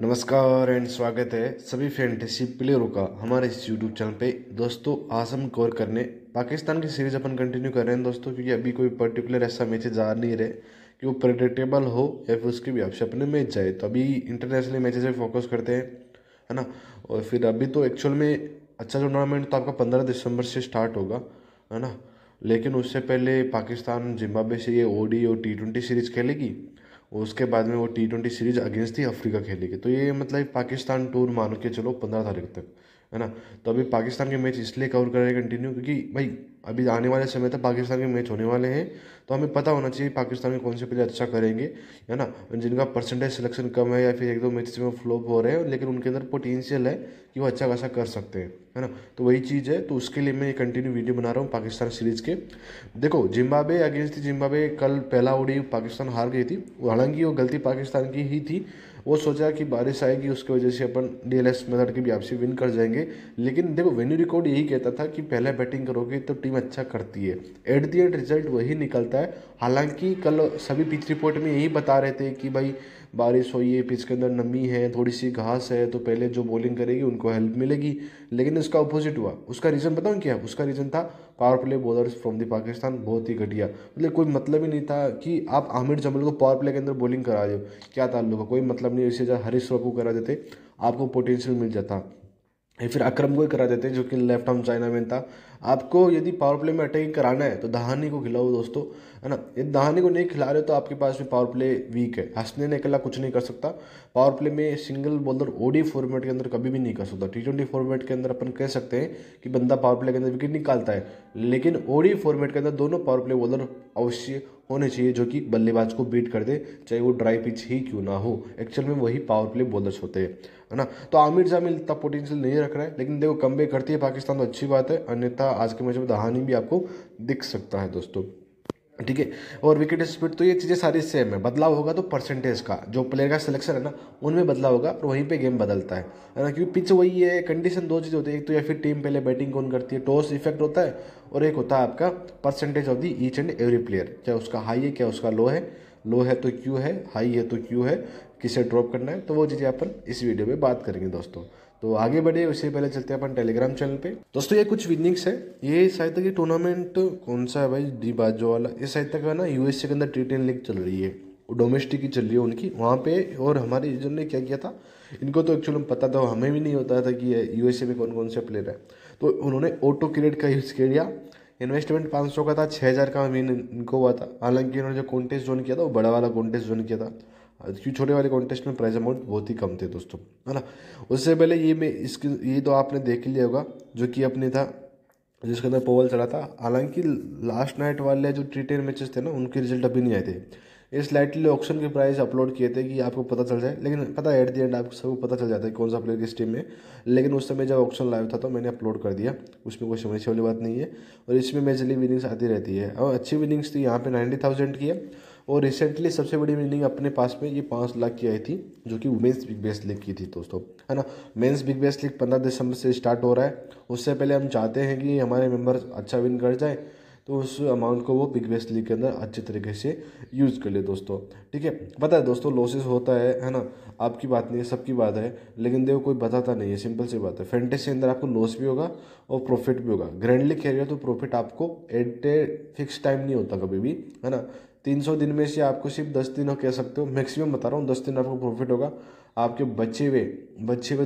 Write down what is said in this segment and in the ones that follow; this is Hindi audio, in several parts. नमस्कार एंड स्वागत है सभी फैंटेसी प्लेयरों का हमारे इस यूट्यूब चैनल पे। दोस्तों आज हम कवर करने पाकिस्तान की सीरीज़ अपन कंटिन्यू कर रहे हैं दोस्तों, क्योंकि अभी कोई पर्टिकुलर ऐसा मैचेज आ नहीं रहे कि वो प्रेडिक्टेबल हो या फिर उसके भी आपसे अपने मैच जाए, तो अभी इंटरनेशनल मैचेज पर फोकस करते हैं, है ना। और फिर अभी तो एक्चुअल में अच्छा टूर्नामेंट तो आपका 15 दिसंबर से स्टार्ट होगा, है ना, लेकिन उससे पहले पाकिस्तान जिम्बाब्वे से ये ODI और T20 सीरीज़ खेलेगी, उसके बाद में वो T20 सीरीज़ अगेंस्ट ही अफ्रीका खेलेगी। तो ये मतलब पाकिस्तान टूर मान के चलो 15 तारीख तक, है ना। तो अभी पाकिस्तान के मैच इसलिए कवर कर रहे हैं कंटिन्यू क्योंकि भाई अभी आने वाले समय तक पाकिस्तान के मैच होने वाले हैं, तो हमें पता होना चाहिए पाकिस्तान के कौन से प्लेयर अच्छा करेंगे, है ना। जिनका परसेंटेज सिलेक्शन कम है या फिर एक दो मैच में फ्लॉप हो रहे हैं, लेकिन उनके अंदर पोटेंशियल है कि वो अच्छा खासा कर सकते हैं, है ना। तो वही चीज़ है, तो उसके लिए मैं ये कंटिन्यू वीडियो बना रहा हूँ पाकिस्तान सीरीज़ के। देखो जिम्बाब्वे अगेंस्ट जिम्बाब्वे कल पहला ODI पाकिस्तान हार गई थी, हालांकि वो गलती पाकिस्तान की ही थी। वो सोचा कि बारिश आएगी उसकी वजह से अपन DLS मेथड के भी आपसे विन कर जाएंगे, लेकिन देखो वेन्यू रिकॉर्ड यही कहता था कि पहले बैटिंग करोगे तो टीम अच्छा करती है, एट दी एंड रिजल्ट वही निकलता है। हालांकि कल सभी पिच रिपोर्ट में यही बता रहे थे कि भाई बारिश हुई है, पिच के अंदर नमी है, थोड़ी सी घास है, तो पहले जो बॉलिंग करेगी उनको हेल्प मिलेगी, लेकिन उसका अपोजिट हुआ। उसका रीज़न बताऊँ क्या, उसका रीज़न था power play bowlers from the Pakistan बहुत ही घटिया, मतलब कोई मतलब ही नहीं था कि आप आमिर जमल को पावर प्ले के अंदर बॉलिंग करा दो, क्या ताल्लुक है, कोई मतलब नहीं। इससे ज़्यादा हरीश राव को करा देते आपको पोटेंशियल मिल जाता, या फिर अकरम को ही करा देते जो कि लेफ्ट आर्म चाइना मैन था। आपको यदि पावर प्ले में अटैकिंग कराना है तो दहानी को खिलाओ दोस्तों, है ना। यदि दहानी को नहीं खिला रहे हो तो आपके पास भी पावर प्ले वीक है, हसन अकेला कुछ नहीं कर सकता। पावर प्ले में सिंगल बॉलर ODI फॉर्मेट के अंदर कभी भी नहीं कर सकता। T20 फॉर्मेट के अंदर अपन कह सकते हैं कि बंदा पावर प्ले के अंदर विकेट निकालता है, लेकिन ODI फॉर्मेट के अंदर दोनों पावर प्ले बॉलर अवश्य होने चाहिए जो कि बल्लेबाज को बीट कर दे, चाहे वो ड्राई पिच ही क्यों ना हो। एक्चुअल में वही पावर प्ले बॉलर्स होते हैं, है ना। तो आमिर जामिल इतना पोटेंशियल नहीं रख रहा है, लेकिन देखो कमबैक करती है पाकिस्तान तो अच्छी बात है, अन्यथा आज के मैच में दहानी भी आपको दिख सकता है दोस्तों, ठीक है। और विकेट स्पीड तो ये चीज़ें सारी सेम है, बदलाव होगा तो परसेंटेज का जो प्लेयर का सिलेक्शन है ना उनमें बदलाव होगा और वहीं पे गेम बदलता है ना, क्योंकि पिच वही है। कंडीशन दो चीज़ होती है, एक तो या फिर टीम पहले बैटिंग कौन करती है, टॉस इफेक्ट होता है, और एक होता है आपका percentage of the each and every player, क्या उसका हाई है क्या उसका लो है, लो है तो क्यों है, हाई है तो क्यों है, किसे ड्रॉप करना है, तो वो चीज़ें अपन इस वीडियो में बात करेंगे दोस्तों। तो आगे बढ़े उससे पहले चलते हैं अपन टेलीग्राम चैनल पे। दोस्तों ये कुछ विनिंग्स है, ये शायद तक ये टूर्नामेंट कौन सा है भाई, डी बाजो वाला, ये शायद तक है ना USA के अंदर T10 लीग चल रही है, डोमेस्टिक ही चल रही है उनकी वहाँ पे। और हमारे रीजन ने क्या किया था, इनको तो एक्चुअली पता था, हमें भी नहीं होता था कि USA में कौन कौन से प्लेयर है, तो उन्होंने ऑटो क्रेडिट का यूज़ किया। इन्वेस्टमेंट 500 का था, 6000 का मेन इनको हुआ था। हालांकि उन्होंने जो कॉन्टेस्ट ज्वाइन किया था वो बड़ा वाला कॉन्टेस्ट ज्वाइन किया था, क्योंकि छोटे वाले कॉन्टेस्ट में प्राइस अमाउंट बहुत ही कम थे दोस्तों, है ना। उससे पहले ये मैं इसकी ये तो आपने देख लिया होगा जो कि अपने था जिसके अंदर पोवल चला था। हालांकि लास्ट नाइट वाले जो T10 मैचेस थे ना उनके रिजल्ट अभी नहीं आए थे, इस स्लाइटली ऑक्शन के प्राइस अपलोड किए थे कि आपको पता चल जाए, लेकिन पता एट द एंड आपको सबको पता चल जाता है कौन सा प्लेयर किस टीम में। लेकिन उस समय जब ऑक्शन लाइव था तो मैंने अपलोड कर दिया, उसमें कोई समझने वाली बात नहीं है। और इसमें मेजरली विनिंग्स आती रहती है, और अच्छी विनिंग्स थी यहाँ पर 90,000 की है। और रिसेंटली सबसे बड़ी विनिंग अपने पास में ये 5 लाख की आई थी जो कि वुमेंस बिग बैश लीग की थी दोस्तों, है ना। मेंस बिग बैश लीग 15 दिसंबर से स्टार्ट हो रहा है, उससे पहले हम चाहते हैं कि हमारे मेंबर अच्छा विन कर जाए, तो उस अमाउंट को वो बिग बैश लीग के अंदर अच्छे तरीके से यूज़ कर ले दोस्तों, ठीक है। पता है दोस्तों लॉसेस होता है ना, आपकी बात नहीं है सबकी बात है, लेकिन देखो कोई बताता नहीं है, सिंपल सी बात है। फैंटेसी के अंदर आपको लॉस भी होगा और प्रॉफिट भी होगा। ग्रैंडली खेल रहे हो तो प्रॉफिट आपको एट ए फिक्स टाइम नहीं होता कभी भी, है ना। 300 दिन में से आपको सिर्फ 10 दिन हो कह सकते हो, मैक्सिमम बता रहा हूँ 10 दिन आपको प्रॉफिट होगा, आपके बचे हुए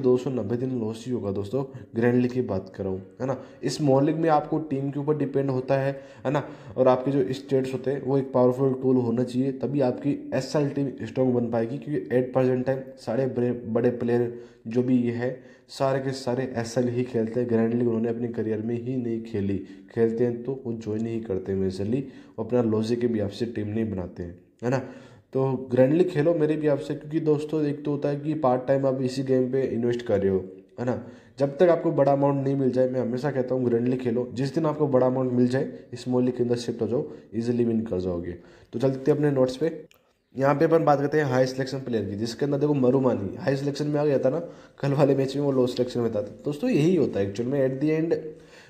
290 दिन लॉस ही होगा दोस्तों। ग्रैंड लीग की बात कर रहा हूँ, है ना। इस स्मॉल लीग में आपको टीम के ऊपर डिपेंड होता है ना, और आपके जो स्टेट्स होते हैं वो एक पावरफुल टूल होना चाहिए, तभी आपकी SL टीम स्ट्रॉन्ग बन पाएगी, क्योंकि 8% टाइम सारे बड़े प्लेयर जो भी ये है सारे के सारे SL ही खेलते हैं। ग्रैंड लीग उन्होंने अपने करियर में ही नहीं खेली, खेलते हैं तो वो ज्वाइन ही करते हैं मेजरली, अपना लॉजिक के भी आपसे टीम नहीं बनाते हैं, है ना। तो ग्रैंडली खेलो मेरे भी आपसे, क्योंकि दोस्तों एक तो होता है कि पार्ट टाइम आप इसी गेम पे इन्वेस्ट कर रहे हो, है ना। जब तक आपको बड़ा अमाउंट नहीं मिल जाए, मैं हमेशा कहता हूँ ग्रैंडली खेलो, जिस दिन आपको बड़ा अमाउंट मिल जाए स्मॉल लीग के अंदर शिफ्ट हो जाओ, इजीली विन कर जाओगे। तो चलते अपने नोट्स पे, यहाँ पे अपन बात करते हैं हाई सिलेक्शन प्लेयर की, जिसके अंदर देखो मरुमानी हाई सिलेक्शन में आ गया था ना, कल वाले मैच में वो लो सिलेक्शन में था दोस्तों। यही होता है एक्चुअल में, at the end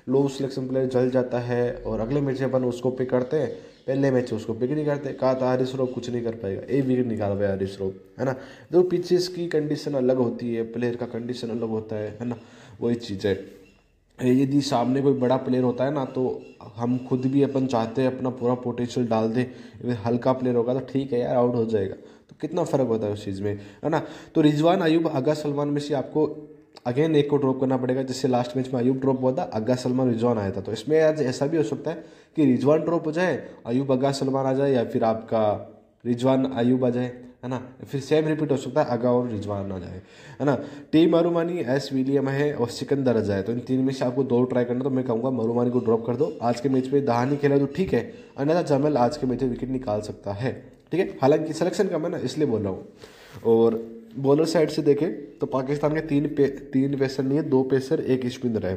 low selection player जल जाता है और अगले मैच में अपन उसको पिक करते हैं पहले मैच उसको पिक नहीं करते, कहा था हारिस रऊफ कुछ नहीं कर पाएगा, एक विकेट निकाल पाया हारिस रऊफ, है ना। देखो पिचेस की कंडीशन अलग होती है, प्लेयर का कंडीशन अलग होता है ना, वही चीज़ है। यदि सामने कोई बड़ा प्लेयर होता है ना तो हम खुद भी अपन चाहते हैं अपना पूरा पोटेंशियल डाल दें, अगर हल्का प्लेयर होगा तो ठीक है यार आउट हो जाएगा, तो कितना फ़र्क होता है उस चीज़ में, है ना। तो रिजवान अय्यूब आगा सलमान में से आपको अगेन एक को ड्रॉप करना पड़ेगा, जिससे लास्ट मैच में अय्यूब ड्रॉप हुआ था, आगा सलमान रिजवान आया था। तो इसमें आज ऐसा भी हो सकता है कि रिजवान ड्रॉप हो जाए, अय्यूब आगा सलमान आ जाए, या फिर आपका रिजवान अय्यूब आ जाए, है ना, फिर सेम रिपीट हो सकता है, आगा और रिजवान ना जाए, है ना। टीम मरुमानी, एस विलियम है और सिकंदर रजा है, तो इन तीन में से आपको दो ट्राई करना। तो मैं कहूँगा मरुमानी को ड्रॉप कर दो, आज के मैच में दहानी खेला तो ठीक है, अन्यथा जमल आज के मैच में विकेट निकाल सकता है, ठीक है। हालांकि सिलेक्शन कम है ना, इसलिए बोल रहा हूँ। और बॉलर साइड से देखें तो पाकिस्तान के तीन पेसर नहीं है, 2 पेसर एक स्पिनर है।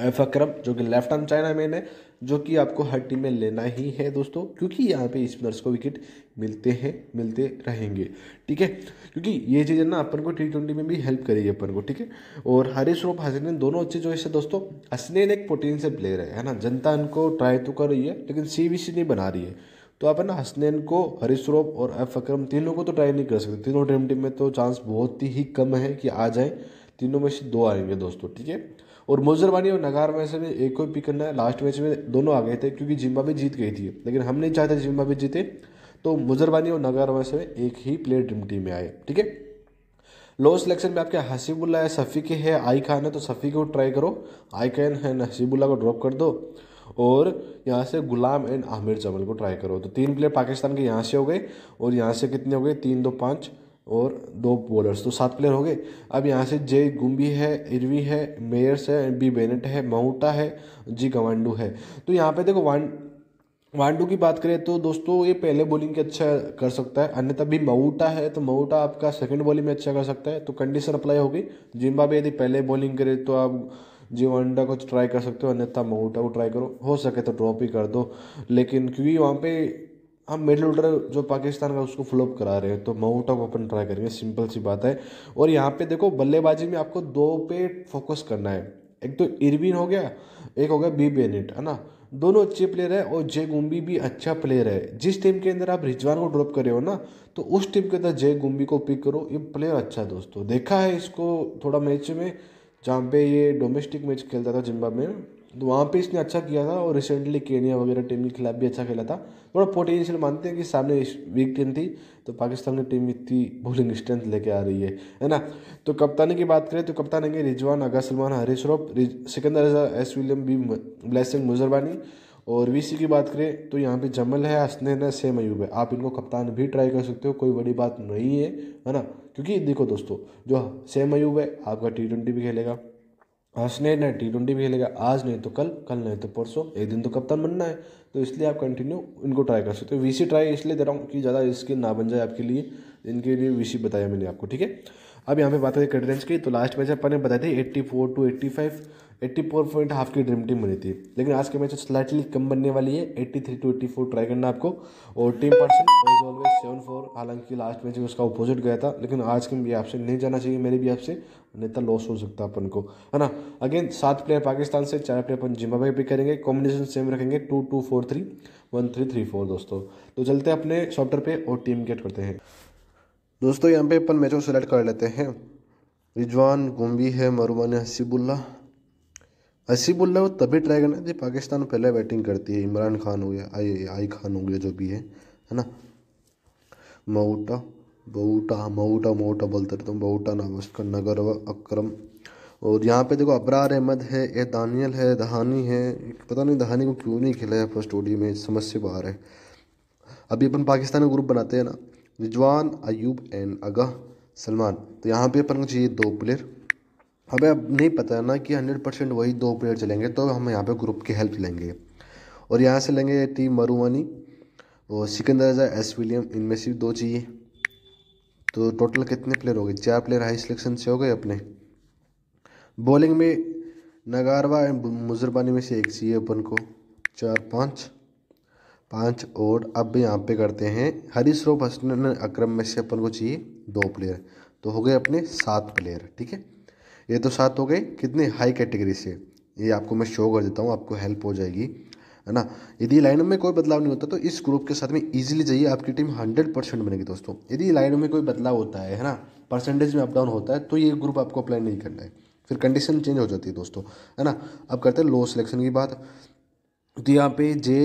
एफ अक्रम जो कि लेफ्ट आर्म चाइना मैन है, जो कि आपको हर टीम में लेना ही है दोस्तों, क्योंकि यहाँ पे स्पिनर्स को विकेट मिलते हैं, मिलते रहेंगे, ठीक है, क्योंकि ये चीज़ें ना अपन को T20 में भी हेल्प करेगी अपन को, ठीक है। और हारिस रऊफ, हसनैन दोनों अच्छी चॉइस है दोस्तों। हसनैन एक पोटेंशियल प्लेयर है ना, जनता उनको ट्राई तो कर रही है लेकिन CBC नहीं बना रही है, तो आप ना हसनैन को, हारिस रऊफ और एफ अक्रम तीनों को तो ट्राई नहीं कर सकते, तीनों ड्रीम टीम में तो चांस बहुत ही कम है कि आ जाए, तीनों में से 2 आएंगे दोस्तों, ठीक है। और मुजरबानी और नगार में से भी एक को पिक करना है, लास्ट मैच में दोनों आ गए थे क्योंकि जिम्बाब्वे जीत गई थी, लेकिन हम नहीं चाहते जिम्बाब्वे जीते, तो मुजरबानी और नगार में से एक ही प्लेयर ड्रीम टीम में आए, ठीक है। लो सिलेक्शन में आपके हसीबुल्ला है, शफीक है, आई खान है, तो शफीक को ट्राई करो, आई खान है हसीबुल्ला को ड्रॉप कर दो, और यहाँ से गुलाम एंड आमिर जमल को ट्राई करो। तो 3 प्लेयर पाकिस्तान के यहाँ से हो गए, और यहाँ से कितने हो गए 3, 2, 5 और 2 बॉलर्स, तो 7 प्लेयर हो गए। अब यहाँ से जे गुम्बी है, इरवी है, मेयर्स है, बी बेनेट है, माउटा है, जी गवांडू है। तो यहाँ पे देखो वांडू की बात करें तो दोस्तों ये पहले बॉलिंग के अच्छा कर सकता है, अन्यथा भी माउटा है तो माउटा आपका सेकेंड बॉलिंग में अच्छा कर सकता है, तो कंडीशन अप्लाई होगी। जिम्बाब्वे यदि पहले बॉलिंग करे तो आप जीवांडा को ट्राई कर सकते हो, अन्यथा माउटा को ट्राई करो, हो सके तो ड्रॉप ही कर दो, लेकिन क्योंकि वहाँ पे हम मिडल ऑर्डर जो पाकिस्तान का उसको फ्लॉप करा रहे हैं, तो माउटा को अपन ट्राई करेंगे, सिंपल सी बात है। और यहाँ पे देखो बल्लेबाजी में आपको 2 पे फोकस करना है, एक तो इरविन हो गया, एक हो गया बी बेनेट, है ना, दोनों अच्छे प्लेयर है, और जे गुम्बी भी अच्छा प्लेयर है। जिस टीम के अंदर आप रिजवान को ड्रॉप कर रहे हो ना, तो उस टीम के अंदर जे गुम्बी को पिक करो, ये प्लेयर अच्छा है दोस्तों, देखा है इसको थोड़ा मैच में, जहाँ पे ये डोमेस्टिक मैच खेलता था जिम्बाब्वे में, तो वहाँ पे इसने अच्छा किया था, और रिसेंटली केन्या वगैरह टीम के खिलाफ भी अच्छा खेला था। थोड़ा पोटेंशियल मानते हैं कि सामने वीक टीम थी, तो पाकिस्तान की टीम इतनी बॉलिंग स्ट्रेंथ लेके आ रही है ना। तो कप्तानी की बात करें तो कप्तान होंगे Rizwan, Agha Salman, Haris Rauf, Sikandar Raza, S William, B Blessing Muzarabani. और VC की बात करें तो यहाँ पे जमल है, हसनैन है, सेम अय्यूब है, आप इनको कप्तान भी ट्राई कर सकते हो, कोई बड़ी बात नहीं है, है ना। क्योंकि देखो दोस्तों जो सेम अय्यूब है आपका T20 भी खेलेगा, हसनैन है T20 भी खेलेगा, आज नहीं तो कल, कल नहीं तो परसों, एक दिन तो कप्तान बनना है, तो इसलिए आप कंटिन्यू इनको ट्राई कर सकते हो। VC ट्राई इसलिए दे रहा हूँ कि ज़्यादा रिस्की ना बन जाए आपके लिए, इनके लिए VC बताया मैंने आपको, ठीक है। अब यहाँ पे बात करें क्रेडेंस की, तो लास्ट मैच अपन ने बताई थी 84 to 85, 84 पॉइंट हाफ की ड्रीम टीम बनी थी, लेकिन आज के मैच स्लाइटली कम बनने वाली है, 83 to 84 ट्राई करना आपको। और टीम पर्सन एज ऑलवेज 74, हालांकि लास्ट मैच में उसका अपोजिट गया था, लेकिन आज के भी आपसे नहीं जाना चाहिए, मेरे भी आपसे, अन्यथा लॉस हो सकता है अपन को, है ना। अगेन 7 प्लेयर पाकिस्तान से, 4 प्लेयर अपन जिम्बाब्वे पिक करेंगे, कॉम्बिनेशन सेम रखेंगे 2, 2, 4, 3, 1, 3, 3, 4 दोस्तों। तो चलते हैं अपने सॉफ्टवेयर पे और टीम क्रिएट करते हैं दोस्तों। यहाँ पे अपन मैचों सेलेक्ट कर लेते हैं, रिजवान गुम्बी है, मरुमानी, हसीबुल्ला वो तभी ट्राई करना है जब पाकिस्तान पहले बैटिंग करती है, इमरान खान हो गया, आई खान हो गया, जो भी है ना, माउटा बोलते रहता हूँ, माउटा नाम उसका, नगर व अक्रम। और यहाँ पे देखो अबरार अहमद है, ए दानियल है, दहानी है, पता नहीं दहानी को क्यों नहीं खेला है फर्स्ट ODI में, समझ से बाहर है। अभी अपन पाकिस्तान का ग्रुप बनाते हैं ना, रिजवान, अय्यूब एंड आगा सलमान, तो यहाँ पे अपन को चाहिए 2 प्लेयर। हमें अब नहीं पता है ना कि 100% वही 2 प्लेयर चलेंगे, तो हम यहाँ पे ग्रुप की हेल्प लेंगे। और यहाँ से लेंगे टीम मरुवानी और सिकंदर रज़ा, एस विलियम, इनमें से 2 चाहिए। तो टोटल कितने प्लेयर हो गए, 4 प्लेयर हाई सिलेक्शन से हो गए अपने। बॉलिंग में नगारवा एंड मुजरबानी में से एक चाहिए अपन को, 4, 5, 5। और अब यहाँ पे करते हैं हारिस रऊफ, हसनैन, अकरम में से अपन को चाहिए 2 प्लेयर, तो हो गए अपने 7 प्लेयर, ठीक है। ये तो 7 हो गए कितने हाई कैटेगरी से, ये आपको मैं शो कर देता हूँ, आपको हेल्प हो जाएगी। है ना। यदि लाइनों में कोई बदलाव नहीं होता तो इस ग्रुप के साथ में ईजिली जाइए, आपकी टीम 100% बनेगी दोस्तों। यदि लाइनों में कोई बदलाव होता है ना, परसेंटेज में अपडाउन होता है, तो ये ग्रुप आपको अप्लाई नहीं करना है, फिर कंडीशन चेंज हो जाती है दोस्तों, है ना। अब करते हैं लो सिलेक्शन की बात। तो यहाँ पे जे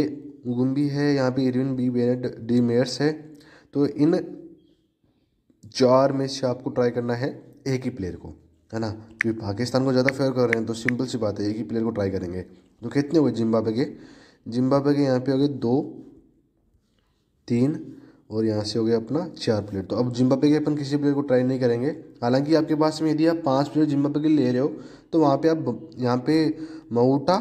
उगुम्बी है, यहाँ पे Ervine B Bennett D Myers है, तो इन चार में से आपको ट्राई करना है एक ही प्लेयर को, है ना, क्योंकि पाकिस्तान को ज़्यादा फेवर कर रहे हैं तो सिंपल सी बात है एक ही प्लेयर को ट्राई करेंगे। तो कितने हुए जिम्बाब्वे के यहाँ पे हो गए 2, 3 और यहाँ से हो गया अपना 4 प्लेयर। तो अब जिम्बाब्वे के अपन किसी प्लेयर को ट्राई नहीं करेंगे। हालांकि आपके पास में यदि आप 5 प्लेयर जिम्बाब्वे के ले रहे हो तो वहाँ पे आप यहाँ पे माउटा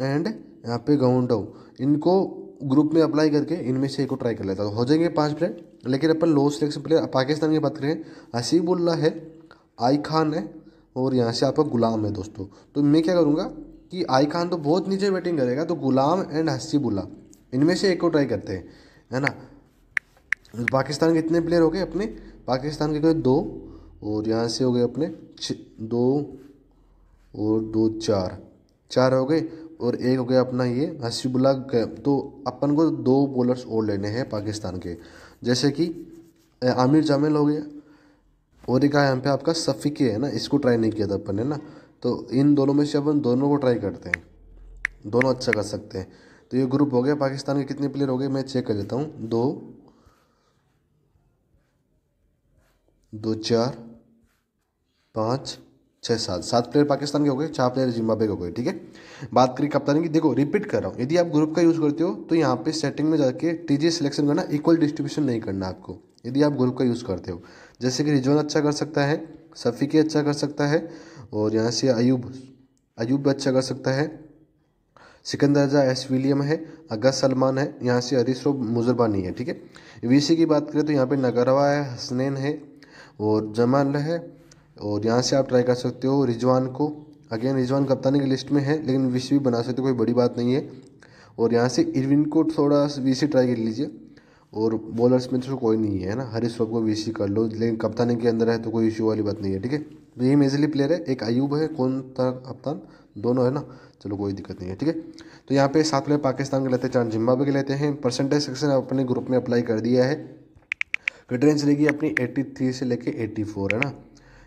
एंड यहाँ पे गाउंडो, इनको ग्रुप में अप्लाई करके इनमें से एक को ट्राई कर लेता हो जाएंगे 5 प्लेयर। लेकिन अपन लो सिलेक्शन प्लेयर पाकिस्तान की बात करें, हसीबुल्ला है, आई खान है और यहाँ से आपका गुलाम है दोस्तों। तो मैं क्या करूँगा कि आई खान तो बहुत नीचे बैटिंग करेगा, तो गुलाम एंड हसीबुल्ला इनमें से एक को ट्राई करते हैं, है ना। पाकिस्तान के कितने प्लेयर हो गए अपने, पाकिस्तान के कोई 2 और यहाँ से हो गए अपने 2 और 2 4 हो गए और एक हो गया अपना ये हसीबुल्ला। तो अपन को 2 बॉलर्स और लेने हैं पाकिस्तान के, जैसे कि आमिर जामिल हो गया और एक यहाँ पे आपका सफ़ीके है ना, इसको ट्राई नहीं किया था अपन ने ना। तो इन दोनों में से अपन दोनों को ट्राई करते हैं, दोनों अच्छा कर सकते हैं। तो ये ग्रुप हो गया, पाकिस्तान के कितने प्लेयर हो गए मैं चेक कर लेता हूँ, 2, 2, 4, 5, 6, 7 प्लेयर पाकिस्तान के हो गए, 4 प्लेयर जिम्बाब्वे के हो गए, ठीक है। बात करें कप्तान की, देखो रिपीट कर रहा हूँ, यदि आप ग्रुप का यूज़ करते हो तो यहाँ पे सेटिंग में जाके टीजी सिलेक्शन करना, इक्वल डिस्ट्रीब्यूशन नहीं करना आपको यदि आप ग्रुप का यूज़ करते हो। जैसे कि रिजवान अच्छा कर सकता है, सफ़ीके अच्छा कर सकता है और यहाँ से अयूब अच्छा कर सकता है, सिकंदर रजा एस विलियम है, अगा सलमान है, यहाँ से अरिश्रोफ मुजरबानी है, ठीक है। वीसी की बात करें तो यहाँ पे नगरवा है, हसनैन है और जमाल है और यहाँ से आप ट्राई कर सकते हो रिजवान को। अगेन रिजवान कप्तानी की लिस्ट में है लेकिन वीसी भी बना सकते हो, कोई बड़ी बात नहीं है। और यहाँ से इरविन को थोड़ा वीसी ट्राई कर लीजिए और बॉलर्स में तो कोई नहीं है ना, हरीश्रॉफ को वीसी कर लो, लेकिन कप्तानी के अंदर है तो कोई इश्यू वाली बात नहीं है, ठीक है। तो ये मेजरली प्लेयर है, एक अयूब है, कौन था कप्तान, दोनों है ना, चलो कोई दिक्कत नहीं है, ठीक है। तो यहाँ पे 7 प्लेयर पाकिस्तान के लेते हैं, 4 जिम्बाब्वे के लेते हैं। परसेंटेज सेक्शन अपने ग्रुप में अप्लाई कर दिया है, क्लियरेंस रहेगी अपनी 83 से लेके 84, है ना,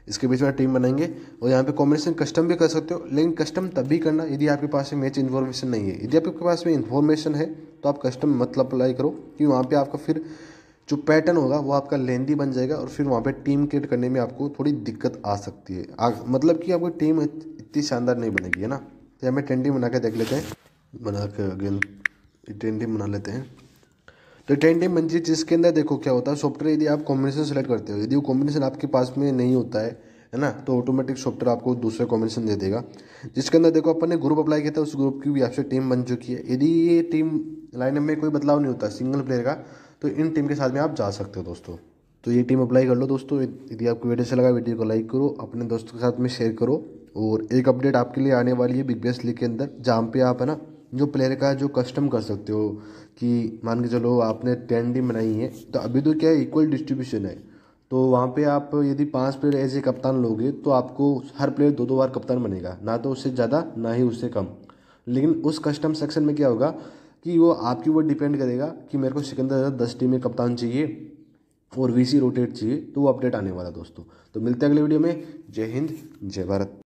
इसके बीच में टीम बनाएंगे। और यहाँ पे कॉम्बिनेशन कस्टम भी कर सकते हो, लेकिन कस्टम तभी करना यदि आपके पास में मैच इन्फॉर्मेशन नहीं है। यदि आपके पास में इन्फॉर्मेशन है तो आप कस्टम मत अप्लाई करो, क्योंकि वहाँ पे आपका फिर जो पैटर्न होगा वो आपका लेंदी बन जाएगा और फिर वहाँ पे टीम क्रिएट करने में आपको थोड़ी दिक्कत आ सकती है, मतलब कि आपकी टीम इतनी शानदार नहीं बनेगी, है ना। तो हमें टेंटी बना के देख लेते हैं, बना के अगेन टेंटी बना लेते हैं। तो टेंटी मंजी जिसके अंदर देखो क्या होता है, सॉफ्टवेयर यदि आप कॉम्बिनेशन सेलेक्ट करते हो, यदि वो कॉम्बिनेशन आपके पास में नहीं होता है ना, तो ऑटोमेटिक सॉफ्टवेयर आपको दूसरे कॉम्बिनेशन दे देगा। जिसके अंदर देखो अपन ने ग्रुप अप्लाई किया था, उस ग्रुप की भी आपसे टीम बन चुकी है। यदि ये टीम लाइनअप में कोई बदलाव नहीं होता सिंगल प्लेयर का, तो इन टीम के साथ में आप जा सकते हो दोस्तों। तो ये टीम अप्लाई कर लो दोस्तों। यदि आपको वीडियो अच्छा लगा, वीडियो को लाइक करो, अपने दोस्तों के साथ में शेयर करो। और एक अपडेट आपके लिए आने वाली है बिग बैश लीग के अंदर, जहाँ पे आप है ना जो प्लेयर का जो कस्टम कर सकते हो, कि मान के चलो आपने 10 टीम बनाई है, तो अभी तो क्या है इक्वल डिस्ट्रीब्यूशन है, तो वहाँ पे आप यदि 5 प्लेयर एज ए कप्तान लोगे तो आपको हर प्लेयर 2-2 बार कप्तान बनेगा, ना तो उससे ज़्यादा ना ही उससे कम। लेकिन उस कस्टम सेक्शन में क्या होगा कि वो आपके ऊपर डिपेंड करेगा कि मेरे को सिकंदर रजा 10 टीम में कप्तान चाहिए और वीसी रोटेट चाहिए। तो वो अपडेट आने वाला दोस्तों। तो मिलते हैं अगले वीडियो में। जय हिंद, जय भारत।